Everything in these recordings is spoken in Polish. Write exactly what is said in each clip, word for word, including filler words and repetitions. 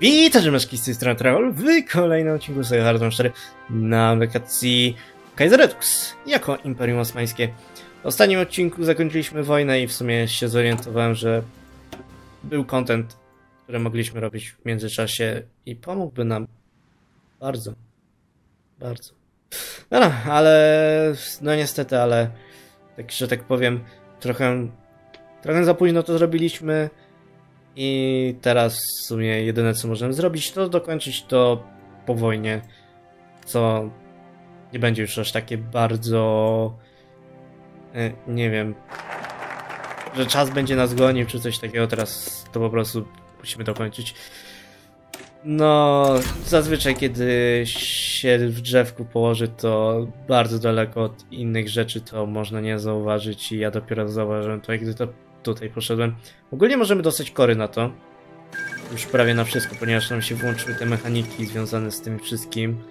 Witam, że z tej strony Trehol w kolejnym odcinku SegaHardom cztery na lokacji Kaiser jako Imperium Osmańskie. W ostatnim odcinku zakończyliśmy wojnę i w sumie się zorientowałem, że był content, który mogliśmy robić w międzyczasie i pomógłby nam bardzo, bardzo. No, no ale no niestety, ale tak, że tak powiem, trochę, trochę za późno to zrobiliśmy. I teraz w sumie jedyne co możemy zrobić to dokończyć to po wojnie, co nie będzie już aż takie bardzo, nie wiem, że czas będzie nas gonił czy coś takiego, teraz to po prostu musimy dokończyć. No zazwyczaj kiedy się w drzewku położy to bardzo daleko od innych rzeczy to można nie zauważyć i ja dopiero zauważyłem to, gdy to tutaj poszedłem. Ogólnie możemy dostać kory na to. Już prawie na wszystko, ponieważ nam się włączyły te mechaniki związane z tym wszystkim.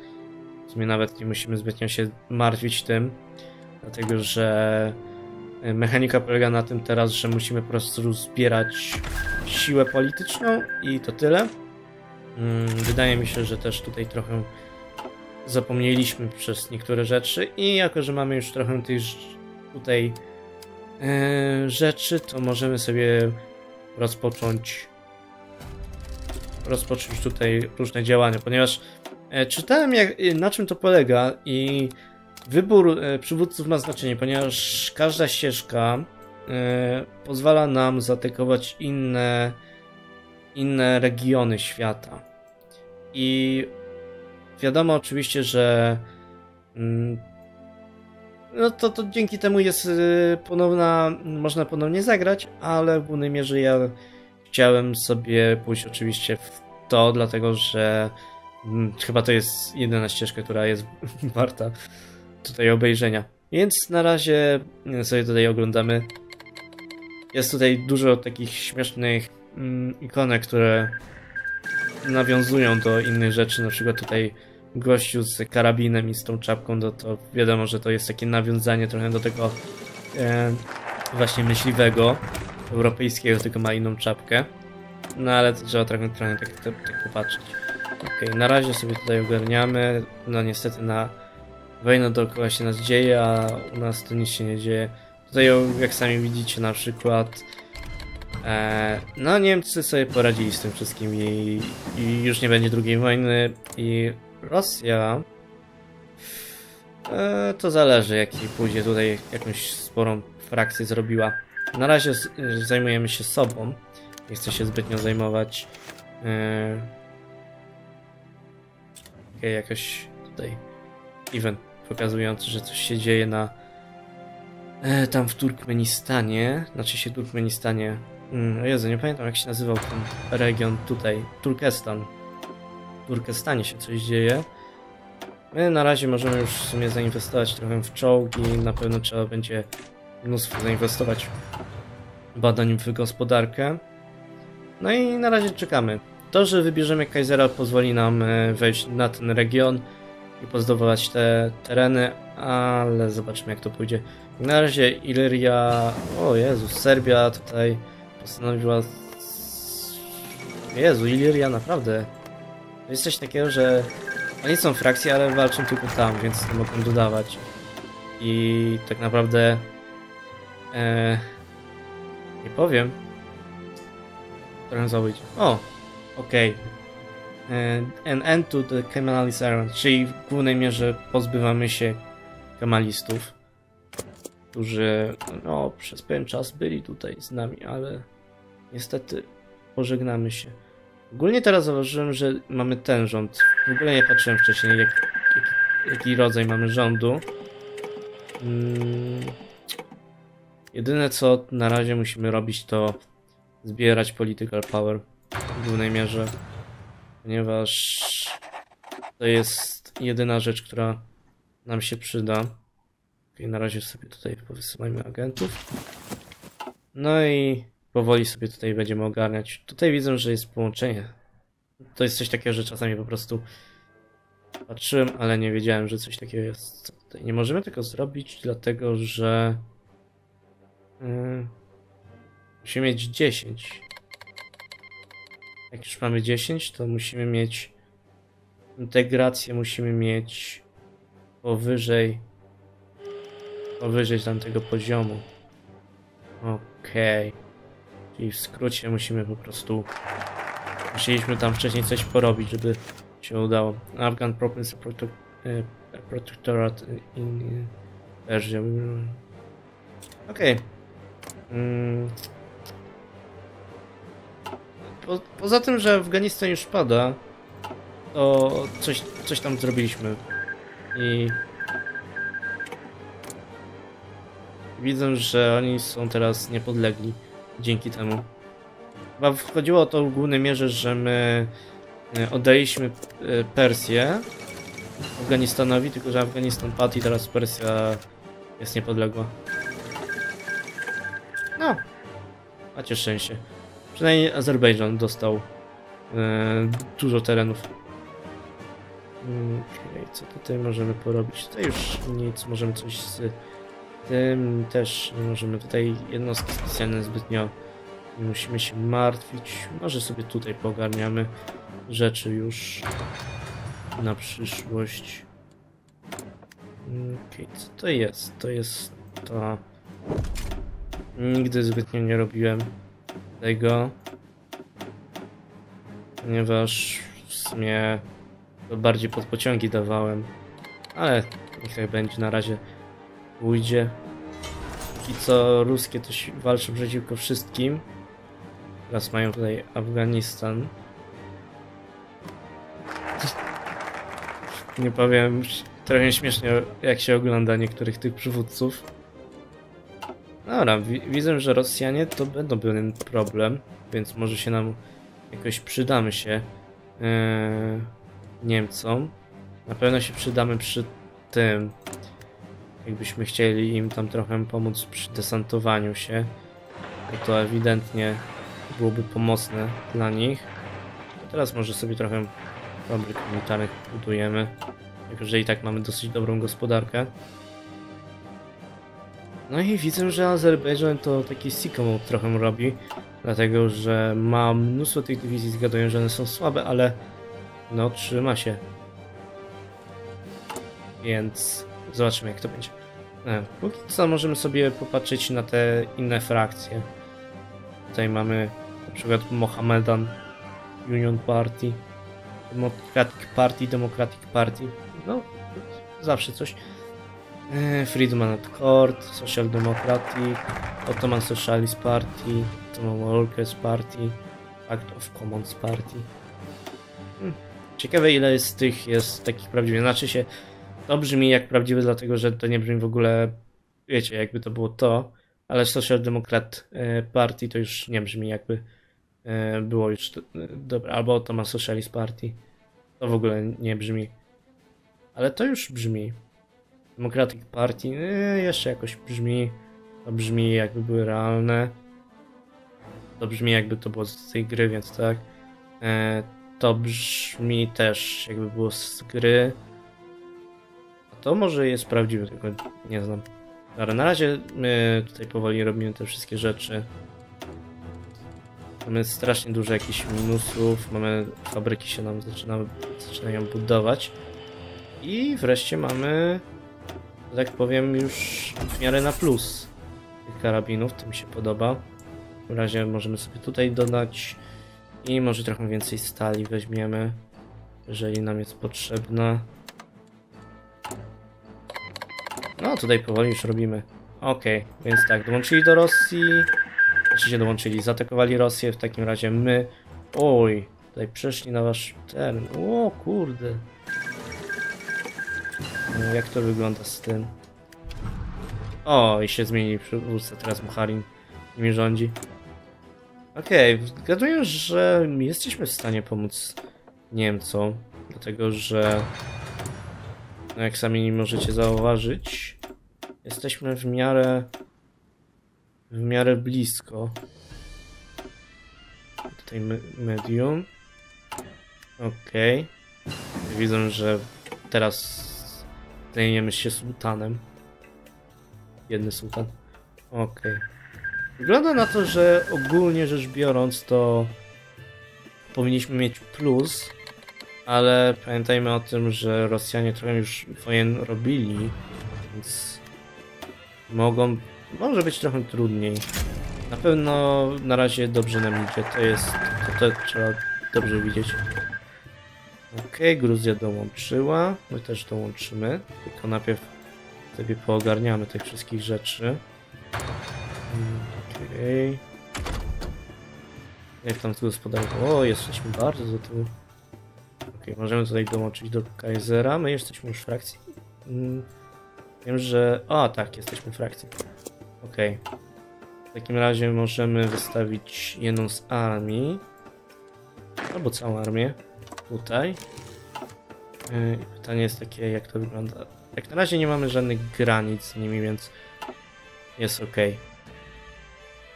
W sumie nawet nie musimy zbytnio się martwić tym. Dlatego, że mechanika polega na tym teraz, że musimy po prostu zbierać siłę polityczną i to tyle. Wydaje mi się, że też tutaj trochę zapomnieliśmy przez niektóre rzeczy i jako, że mamy już trochę tych tutaj rzeczy, to możemy sobie rozpocząć rozpocząć tutaj różne działania, ponieważ czytałem jak, na czym to polega i wybór przywódców ma znaczenie, ponieważ każda ścieżka pozwala nam zaatakować inne inne regiony świata i wiadomo oczywiście, że no to, to dzięki temu jest ponowna, można ponownie zagrać, ale w głównej mierze ja chciałem sobie pójść oczywiście w to, dlatego że hmm, chyba to jest jedyna ścieżka, która jest warta tutaj obejrzenia. Więc na razie sobie tutaj oglądamy. Jest tutaj dużo takich śmiesznych mm, ikonek, które nawiązują do innych rzeczy, na przykład tutaj gościu z karabinem i z tą czapką, no to wiadomo, że to jest takie nawiązanie trochę do tego e, właśnie myśliwego europejskiego, tylko ma inną czapkę. No ale to trzeba trochę, trochę tak, tak, tak popatrzeć. Okej, na razie sobie tutaj ogarniamy. No niestety na wojnę dookoła się nas dzieje, a u nas to nic się nie dzieje. Tutaj jak sami widzicie na przykład e, no Niemcy sobie poradzili z tym wszystkim i, i już nie będzie drugiej wojny i Rosja, e, to zależy jaki pójdzie tutaj, jakąś sporą frakcję zrobiła. Na razie z, zajmujemy się sobą, nie chcę się zbytnio zajmować. E, okay, jakoś tutaj event pokazujący, że coś się dzieje na e, tam w Turkmenistanie, znaczy się Turkmenistanie, mm, o Jezu, nie pamiętam jak się nazywał ten region tutaj, Turkestan. W Burgastanie się coś dzieje. My na razie możemy już w sumie zainwestować trochę w czołgi. Na pewno trzeba będzie mnóstwo zainwestować badań w gospodarkę. No i na razie czekamy. To, że wybierzemy Kajzera pozwoli nam wejść na ten region i pozdobywać te tereny, ale zobaczymy jak to pójdzie. Na razie Illyria, o Jezus, Serbia tutaj postanowiła... Jezu, Illyria naprawdę... To jest coś takiego, że oni są frakcje, ale walczą tylko tam, więc nie mogą dodawać. I tak naprawdę e, nie powiem. Trochę zabić. O! Okej. Okay. An end to the Kemalist Iron, czyli w głównej mierze pozbywamy się Kemalistów, którzy no, przez pewien czas byli tutaj z nami, ale niestety pożegnamy się. Ogólnie teraz zauważyłem, że mamy ten rząd. W ogóle nie patrzyłem wcześniej, jak, jak, jaki rodzaj mamy rządu. Hmm. Jedyne co na razie musimy robić to zbierać political power w głównej mierze. Ponieważ to jest jedyna rzecz, która nam się przyda. I na razie sobie tutaj powysyłajmy agentów. No i... powoli sobie tutaj będziemy ogarniać. Tutaj widzę, że jest połączenie. To jest coś takiego, że czasami po prostu patrzyłem, ale nie wiedziałem, że coś takiego jest. Tutaj nie możemy tego zrobić, dlatego że yy, musimy mieć dziesięć. Jak już mamy dziesięć, to musimy mieć integrację, musimy mieć powyżej powyżej tamtego poziomu. Okej. Okay. Czyli w skrócie musimy po prostu... Musieliśmy tam wcześniej coś porobić, żeby się udało. Afghan Protektorat in Persja. Okej. Okay. Mm. Po, poza tym, że Afganistan już pada, to coś, coś tam zrobiliśmy. I... Widzę, że oni są teraz niepodlegli dzięki temu. Chyba wchodziło o to w głównej mierze, że my oddaliśmy Persję Afganistanowi, tylko że Afganistan padł i teraz Persja jest niepodległa. No, macie szczęście. Przynajmniej Azerbejdżan dostał yy, dużo terenów. Okej, okay, co tutaj możemy porobić? Tutaj już nic, możemy coś z tym też nie możemy. Tutaj jednostki specjalne zbytnio nie musimy się martwić. Może sobie tutaj pogarniamy rzeczy już na przyszłość. Okej, okay, co to jest? To jest to... Nigdy zbytnio nie robiłem tego, ponieważ w sumie to bardziej pod pociągi dawałem, ale niech tak będzie, na razie pójdzie. I co ruskie to walczą przeciwko wszystkim. Teraz mają tutaj Afganistan. Nie powiem, trochę śmiesznie jak się ogląda niektórych tych przywódców. Dobra, widzę, że Rosjanie to będą pewien problem, więc może się nam jakoś przydamy się yy, Niemcom. Na pewno się przydamy przy tym, jakbyśmy chcieli im tam trochę pomóc przy desantowaniu się, bo to ewidentnie byłoby pomocne dla nich. To teraz może sobie trochę fabryk militarnych budujemy, jako że i tak mamy dosyć dobrą gospodarkę. No i widzę, że Azerbejdżan to taki sicko trochę robi, dlatego że ma mnóstwo tych dywizji, zgaduję, że one są słabe, ale no trzyma się. Więc zobaczymy jak to będzie. E, póki co możemy sobie popatrzeć na te inne frakcje. Tutaj mamy na przykład Mohammedan Union Party, Democratic Party, Democratic Party, no zawsze coś. Freedom and Accord, Social Democratic, Ottoman Socialist Party, Ottoman Workers' Party, Act of Commons Party. Hmm. Ciekawe ile jest tych jest takich prawdziwych. Znaczy się to brzmi jak prawdziwy, dlatego że to nie brzmi w ogóle, wiecie, jakby to było to, ale Social Democrat Party to już nie brzmi jakby było już dobre, albo Ottoman Socialist Party to w ogóle nie brzmi, ale to już brzmi. Democratic Party yy, jeszcze jakoś brzmi, to brzmi jakby były realne, to brzmi jakby to było z tej gry, więc tak, yy, to brzmi też jakby było z gry, a to może jest prawdziwe, tylko nie znam. Dobra, na razie my tutaj powoli robimy te wszystkie rzeczy, mamy strasznie dużo jakichś minusów, mamy fabryki się nam zaczynają, zaczynają budować i wreszcie mamy, tak powiem, już w miarę na plus tych karabinów, to mi się podoba. W razie możemy sobie tutaj dodać i może trochę więcej stali weźmiemy, jeżeli nam jest potrzebna. No tutaj powoli już robimy. Ok, więc tak, dołączyli do Rosji, znaczy się dołączyli, zaatakowali Rosję, w takim razie my, oj, tutaj przeszli na wasz teren, o kurde. Jak to wygląda z tym? O, i się zmieni przywódca, teraz Muharin nimi rządzi. Okej, okay, zgaduję, że jesteśmy w stanie pomóc Niemcom, dlatego że, no jak sami możecie zauważyć, jesteśmy w miarę, w miarę blisko. Tutaj medium. Okej. Okay. Widzę, że teraz zajmiemy się sułtanem. Jedny sułtan. Okej. Okay. Wygląda na to, że ogólnie rzecz biorąc to powinniśmy mieć plus, ale pamiętajmy o tym, że Rosjanie trochę już wojen robili, więc mogą, może być trochę trudniej. Na pewno na razie dobrze nam idzie, to jest, to, to trzeba dobrze widzieć. Okej, okay, Gruzja dołączyła, my też dołączymy, tylko najpierw sobie poogarniamy tych wszystkich rzeczy. Okej. Okay. Jak tam tu gospodarka? O, jesteśmy bardzo do tyłu. Okej, okay, możemy tutaj dołączyć do Kajzera. My jesteśmy już w frakcji? Mm, wiem, że... A, tak, jesteśmy w frakcji. Okej. Okay. W takim razie możemy wystawić jedną z armii. Albo całą armię. Tutaj. Yy, pytanie jest takie, jak to wygląda. Jak na razie nie mamy żadnych granic z nimi, więc jest ok.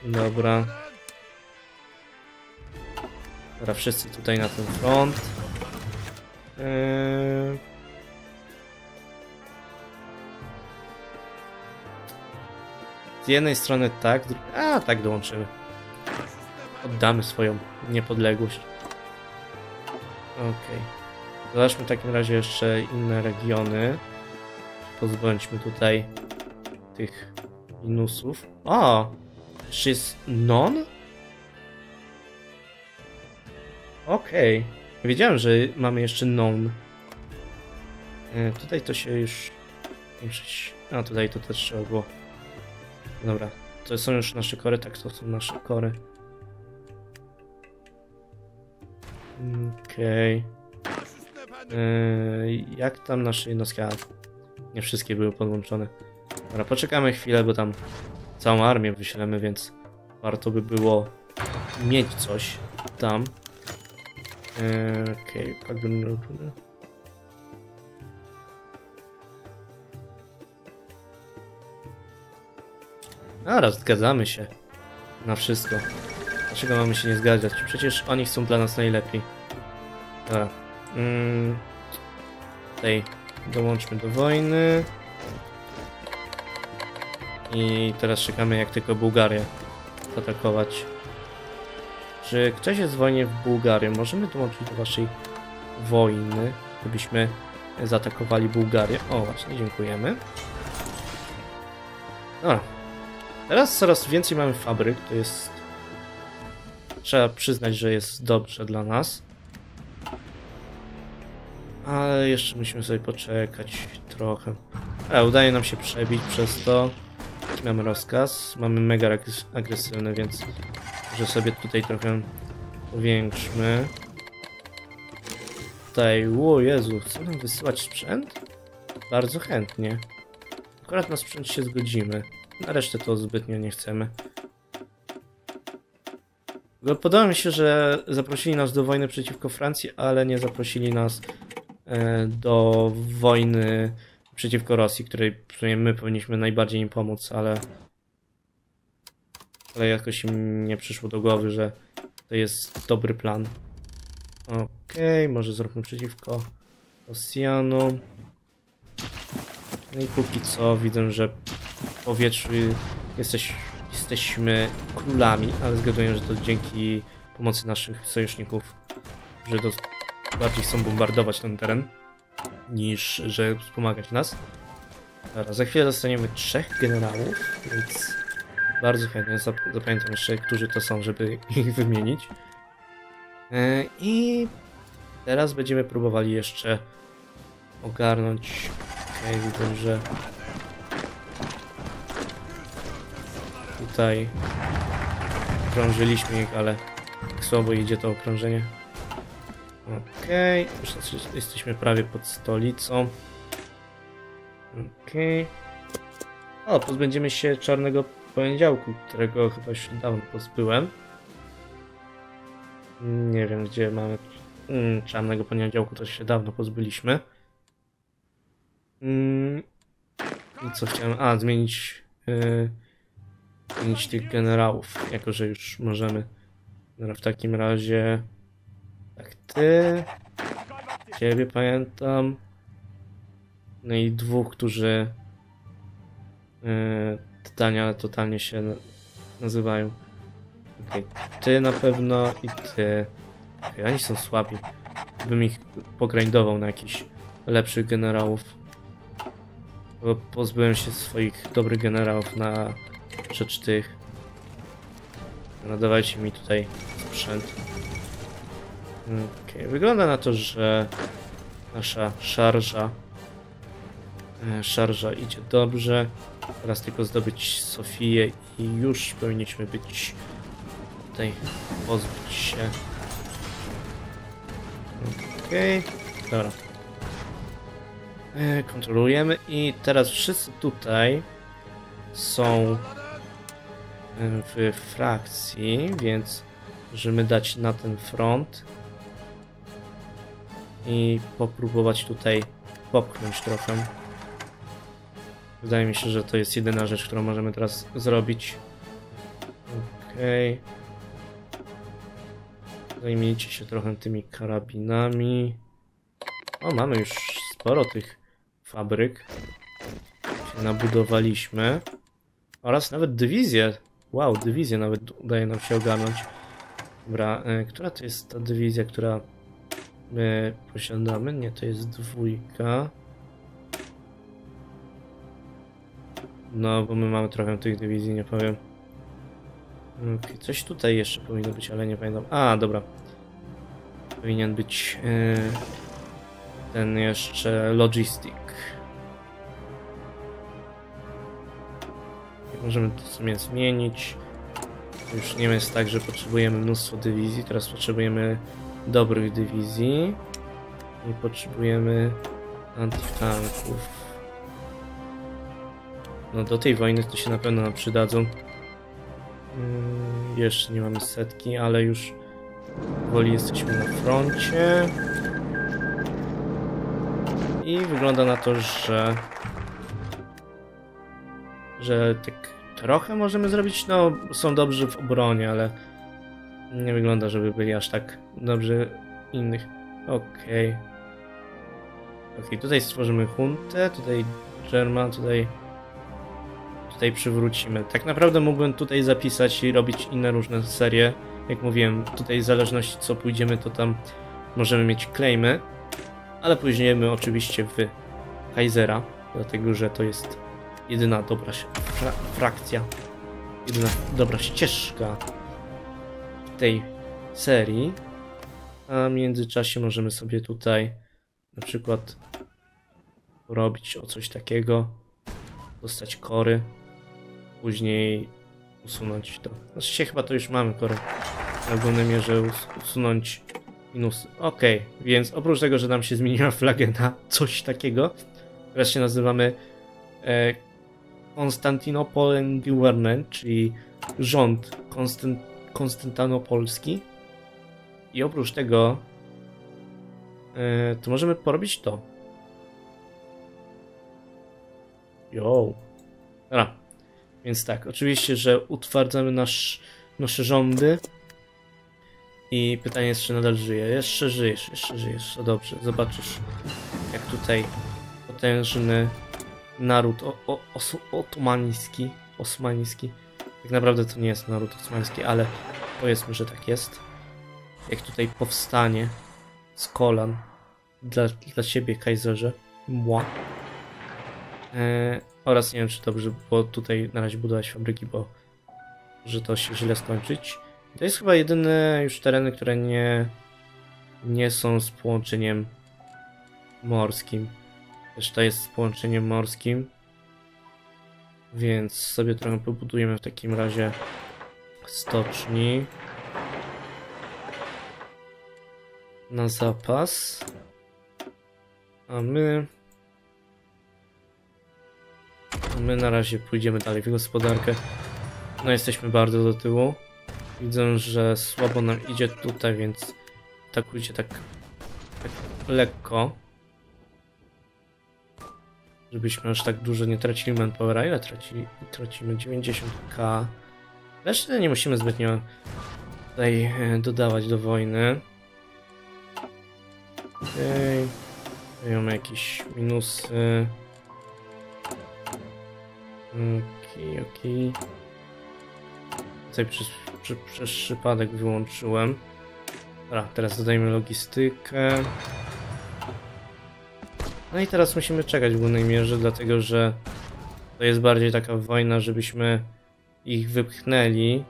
Dobra. Dobra, wszyscy tutaj na ten front. Yy... Z jednej strony tak, a tak dołączymy. Oddamy swoją niepodległość. Okej. Okay. Zobaczmy w takim razie jeszcze inne regiony. Pozbądźmy tutaj tych minusów. O! Czy jest non? Okej. Okay. Wiedziałem, że mamy jeszcze non. E, tutaj to się już... A tutaj to też trzeba było. Dobra, to są już nasze kory, tak to są nasze kory. Okej. Okay. Eee, jak tam nasze jednostki? A, nie wszystkie były podłączone. Dobra, poczekamy chwilę, bo tam całą armię wyślemy, więc warto by było mieć coś tam. Eee, Okej, okay. Pagrymy. A raz, zgadzamy się na wszystko. Dlaczego mamy się nie zgadzać? Przecież oni chcą dla nas najlepiej. Dobra. Mm, tutaj dołączmy do wojny. I teraz czekamy, jak tylko Bułgarię zaatakować. Czy ktoś jest w wojnie w Bułgarię? Możemy dołączyć do waszej wojny, gdybyśmy zaatakowali Bułgarię. O, właśnie, dziękujemy. Dobra. Teraz coraz więcej mamy fabryk, to jest... Trzeba przyznać, że jest dobrze dla nas. Ale jeszcze musimy sobie poczekać trochę. Ale udaje nam się przebić przez to. Mamy rozkaz, mamy mega agresywny, więc może sobie tutaj trochę powiększmy. Tutaj, o Jezu, chcą nam wysyłać sprzęt? Bardzo chętnie. Akurat na sprzęt się zgodzimy. Na resztę to zbytnio nie chcemy. Podoba mi się, że zaprosili nas do wojny przeciwko Francji, ale nie zaprosili nas e, do wojny przeciwko Rosji, której w sumie my powinniśmy najbardziej im pomóc, ale, ale jakoś im nie przyszło do głowy, że to jest dobry plan. Okej, okay, może zróbmy przeciwko Rosjanom. No i póki co widzę, że w powietrzu jesteś, jesteśmy królami, ale zgaduję, że to dzięki pomocy naszych sojuszników, że do, bardziej chcą bombardować ten teren, niż że wspomagać nas. Dobra, za chwilę dostaniemy trzech generałów, więc bardzo chętnie zap, zapamiętam jeszcze, którzy to są, żeby ich wymienić. Yy, I teraz będziemy próbowali jeszcze ogarnąć. Okej, okay, widzę, że tutaj krążyliśmy ich, ale słabo idzie to okrążenie. Okej, okay. Jesteśmy prawie pod stolicą. Okej. Okay. O, pozbędziemy się Czarnego Poniedziałku, którego chyba już dawno pozbyłem. Nie wiem, gdzie mamy... Mm, Czarnego Poniedziałku też się dawno pozbyliśmy. Mm, i co chciałem... A, zmienić... Yy, Zmienić tych generałów, jako że już możemy. No, w takim razie... Tak, ty... Ciebie pamiętam. No i dwóch, którzy... Yy, totalnie, ale totalnie się nazywają. Okay. Ty na pewno i ty. Okej, oni są słabi. Bym ich pograndował na jakichś lepszych generałów. Bo pozbyłem się swoich dobrych generałów na rzecz tych. No dawajcie mi tutaj sprzęt. Okej, wygląda na to, że nasza szarża szarża idzie dobrze. Teraz tylko zdobyć Sofię i już powinniśmy być tutaj, pozbyć się. Okej, okay. Dobra. E, kontrolujemy i teraz wszyscy tutaj są w frakcji, więc możemy dać na ten front i popróbować tutaj popchnąć trochę. Wydaje mi się, że to jest jedyna rzecz, którą możemy teraz zrobić. Okej. Okay. Zajmijcie się trochę tymi karabinami. O, mamy już sporo tych fabryk. Nabudowaliśmy. Oraz nawet dywizję. Wow, dywizję nawet udaje nam się ogarnąć. Dobra, która to jest ta dywizja, która my posiadamy? Nie, to jest dwójka. No, bo my mamy trochę tych dywizji, nie powiem. Okay, coś tutaj jeszcze powinno być, ale nie pamiętam. A, dobra. Powinien być yy, ten jeszcze logistic. Możemy to sobie zmienić. Już nie jest tak, że potrzebujemy mnóstwo dywizji. Teraz potrzebujemy dobrych dywizji. I potrzebujemy antytanków. No do tej wojny to się na pewno nam przydadzą. Yy, jeszcze nie mamy setki, ale już powoli jesteśmy na froncie. I wygląda na to, że że tak trochę możemy zrobić. No są dobrzy w obronie, ale nie wygląda, żeby byli aż tak dobrzy innych. Okej. Okay. Okej, okay, tutaj stworzymy huntę, tutaj German, tutaj tutaj przywrócimy. Tak naprawdę mógłbym tutaj zapisać i robić inne różne serie. Jak mówiłem, tutaj w zależności co pójdziemy, to tam możemy mieć klejmy, ale później my oczywiście w Kajzera, dlatego że to jest jedyna dobra fra frakcja, jedyna dobra ścieżka w tej serii. A w międzyczasie możemy sobie tutaj na przykład robić o coś takiego, dostać kory. Później usunąć to. Znaczy się chyba to już mamy, kory. Na głównej mierze us usunąć minusy. Okej, okay, więc oprócz tego, że nam się zmieniła flagę na coś takiego, teraz się nazywamy e, Konstantinopolenguverre, czyli rząd Konstant konstantanopolski. I oprócz tego e, to możemy porobić to. Jo. Dobra. Więc tak, oczywiście, że utwardzamy nasz, nasze rządy. I pytanie jest, czy nadal żyje. Jeszcze żyjesz, jeszcze żyjesz. To dobrze, zobaczysz, jak tutaj potężny naród o, o, os, otomański, osmański. Tak naprawdę to nie jest naród osmański, ale powiedzmy, że tak jest. Jak tutaj powstanie z kolan dla, dla ciebie, Kajzerze. Mła. Eee... Oraz nie wiem, czy dobrze, bo tutaj na razie budować fabryki, bo że to się źle skończyć. To jest chyba jedyne już tereny, które nie, nie są z połączeniem morskim. Reszta jest z połączeniem morskim. Więc sobie trochę pobudujemy w takim razie stoczni. Na zapas. A my... My na razie pójdziemy dalej w gospodarkę. No jesteśmy bardzo do tyłu. Widzę, że słabo nam idzie tutaj, więc atakujcie tak, tak lekko. Żebyśmy aż tak dużo nie tracili manpowera. Ile tracili? Tracimy dziewięćdziesiąt tysięcy. Reszty nie musimy zbytnio tutaj dodawać do wojny. Okej. Okay. Mamy jakieś minusy. Okej, okay, okej. Okay. Tutaj przez, przez, przez przypadek wyłączyłem. A, teraz dodajmy logistykę. No i teraz musimy czekać w głównej mierze, dlatego że to jest bardziej taka wojna, żebyśmy ich wypchnęli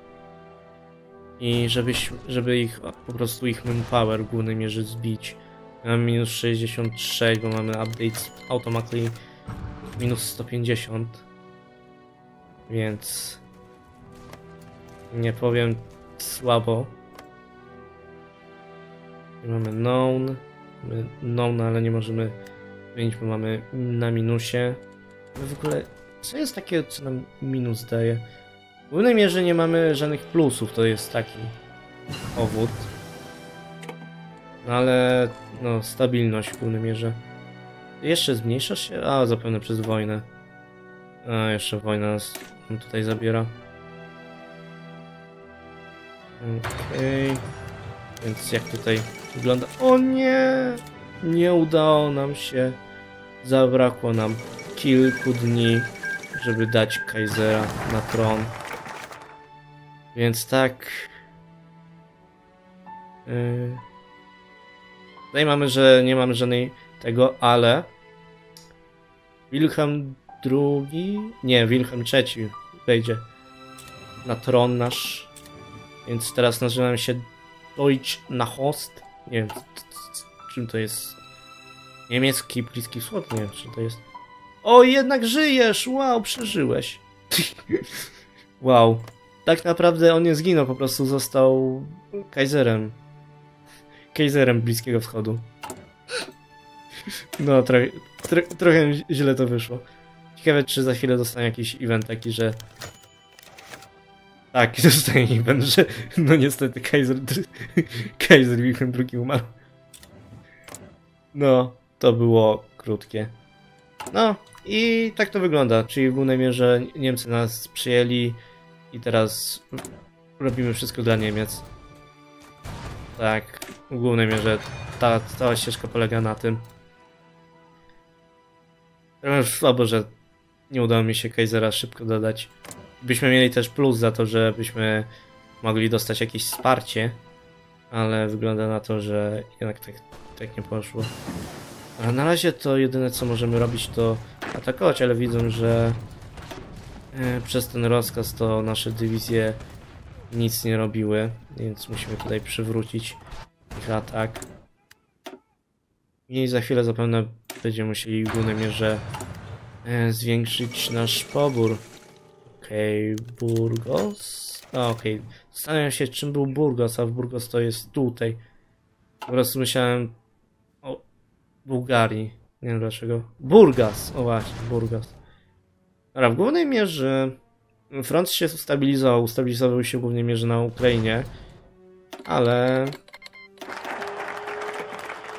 i żeby, żeby ich po prostu ich manpower w głównej mierze zbić. Ja mam minus sześćdziesiąt sześć, bo mamy update automatically minus sto pięćdziesiąt, więc nie powiem słabo. I mamy known, mamy known, ale nie możemy zmienić, bo mamy na minusie. My w ogóle co jest takie, co nam minus daje? W głównej mierze nie mamy żadnych plusów, to jest taki powód. No ale no, stabilność w głównej mierze. Jeszcze zmniejsza się? A, zapewne przez wojnę. A, jeszcze wojna nas tutaj zabiera. Okej. Okay. Więc jak tutaj wygląda... O nie! Nie udało nam się. Zabrakło nam kilku dni, żeby dać Kajzera na tron. Więc tak... Yy... Tutaj mamy, że nie mamy żadnej tego, ale... Wilhelm drugi... Nie, Wilhelm trzeci wejdzie na tron nasz. Więc teraz nazywamy się Deutschnachost. Nie wiem, czym to jest. Niemiecki, Bliski Wschód, nie wiem, czym to jest. O, jednak żyjesz! Wow, przeżyłeś. Wow. Tak naprawdę on nie zginął, po prostu został Kajzerem. Kajzerem Bliskiego Wschodu. No, trochę, tro, trochę źle to wyszło. Ciekawe, czy za chwilę dostanie jakiś event taki, że... Tak, zostaje event, że no niestety Kaiser, Kaiser Wilhelm drugi umarł. No, to było krótkie. No i tak to wygląda, czyli w głównej mierze Niemcy nas przyjęli i teraz robimy wszystko dla Niemiec. Tak, w głównej mierze ta cała ścieżka polega na tym. Trochę słabo, że nie udało mi się Kaisera szybko dodać. Byśmy mieli też plus za to, żebyśmy mogli dostać jakieś wsparcie, ale wygląda na to, że jednak tak, tak nie poszło. A na razie to jedyne, co możemy robić, to atakować, ale widzę, że przez ten rozkaz to nasze dywizje nic nie robiły, więc musimy tutaj przywrócić ich atak. I za chwilę zapewne będziemy musieli w głównej mierze zwiększyć nasz pobór. Okej, okay, Burgos. Okej, okay. Zastanawiam się, czym był Burgos, a Burgos to jest tutaj. Po prostu myślałem o Bułgarii. Nie wiem dlaczego. Burgas! O właśnie, Burgas. Dobra, w głównej mierze front się ustabilizował. Ustabilizował się w głównej mierze na Ukrainie. Ale...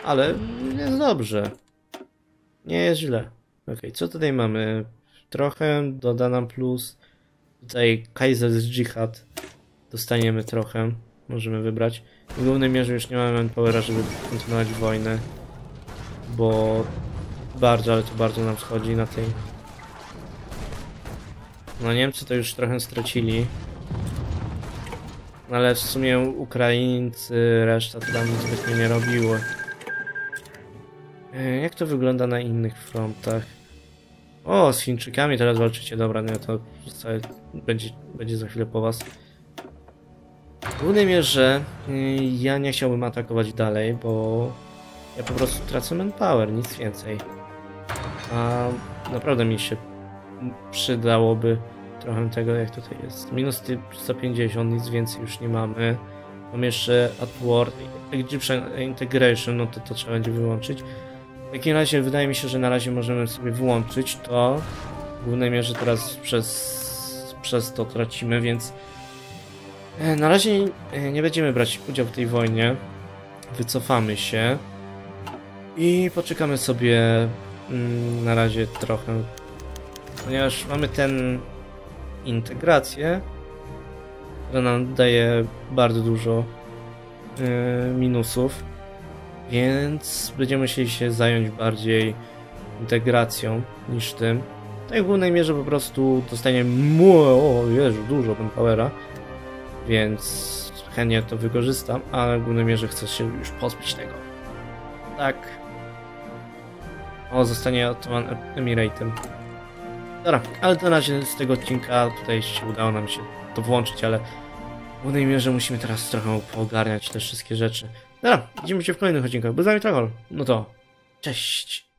Ale jest dobrze. Nie jest źle. Okej, okay, co tutaj mamy? Trochę doda nam plus. Tutaj Kaiser z Dżihad dostaniemy trochę, możemy wybrać. W głównej mierze już nie mamy manpowera, żeby kontynuować wojnę, bo bardzo, ale to bardzo nam schodzi na tej... No Niemcy to już trochę stracili, ale w sumie Ukraińcy, reszta to tam zbytnie nie robiło. Jak to wygląda na innych frontach? O, z Chińczykami teraz walczycie, dobra, nie, to będzie, będzie za chwilę po was. W głównej mierze ja nie chciałbym atakować dalej, bo ja po prostu tracę manpower, nic więcej. A naprawdę mi się przydałoby trochę tego, jak tutaj jest. Minus sto pięćdziesiąt, nic więcej już nie mamy. Mam jeszcze at war, Egyptian Integration, no to to trzeba będzie wyłączyć. W takim razie wydaje mi się, że na razie możemy sobie wyłączyć to. W głównej mierze teraz przez, przez to tracimy, więc na razie nie będziemy brać udziału w tej wojnie. Wycofamy się i poczekamy sobie na razie trochę, ponieważ mamy ten integrację, która nam daje bardzo dużo minusów. Więc będziemy musieli się zająć bardziej integracją niż tym. Tak w głównej mierze po prostu dostaniemy mu, o Jezu, dużo manpowera, więc chętnie to wykorzystam, ale w głównej mierze chcę się już pozbyć tego. Tak. O, zostanie Ottoman Emiratem. Dobra, ale to na razie z tego odcinka tutaj się udało nam się to włączyć, ale w głównej mierze musimy teraz trochę poogarniać te wszystkie rzeczy. Dobra, widzimy się w kolejnych odcinkach, bo z nami Trehol. No to cześć!